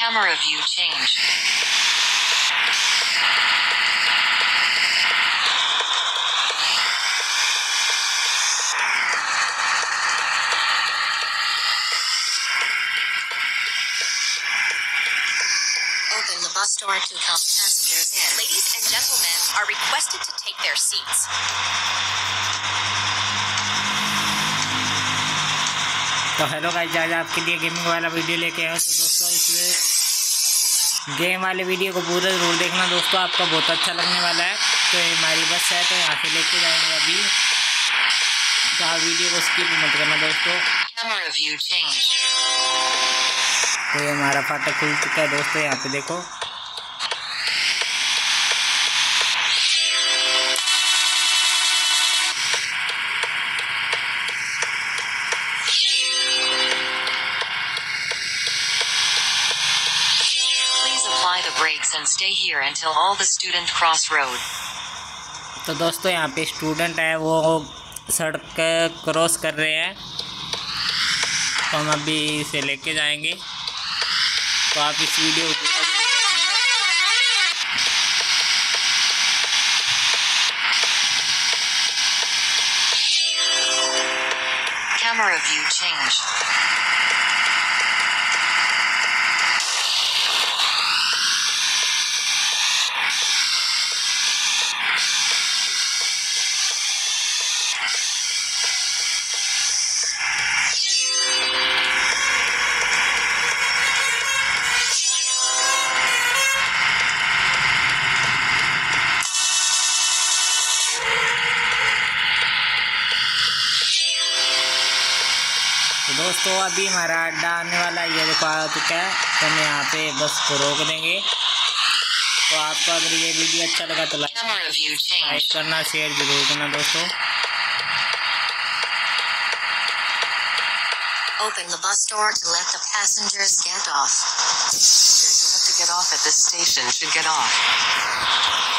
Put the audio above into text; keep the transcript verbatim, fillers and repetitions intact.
Camera view change. Open the bus door to count passengers in. Ladies and gentlemen are requested to take their seats. तो hello guys, आज आपके लिए gaming वाला video लेके आया हूं। तो दोस्तों, इसमें गेम वाले वीडियो को पूरा जरूर देखना दोस्तों, आपका बहुत अच्छा लगने वाला है। तो ये हमारी बस है, तो यहाँ से लेके जाएंगे अभी। तो आप वीडियो को स्किप मत करना दोस्तों। तो ये हमारा फाटक खुल चुका है दोस्तों, यहाँ पे देखो। And stay here until all the student cross road. तो दोस्तों, यहाँ पे स्टूडेंट है, वो सड़क क्रॉस कर रहे हैं, तो हम अभी इसे लेके जाएंगे। तो आप इस वीडियो को पूरा देखना। Camera view change. दोस्तों, अभी हमारा अड्डा आने वाला, ये देखो आ चुका है। तो हम यहाँ पे बस को रोक देंगे। तो आपको अगर ये वीडियो अच्छा लगा तो लाइक करना, शेयर जरूर करना दोस्तों। Open the bus door to let the passengers get off. Passengers who have to get off at this station should get off.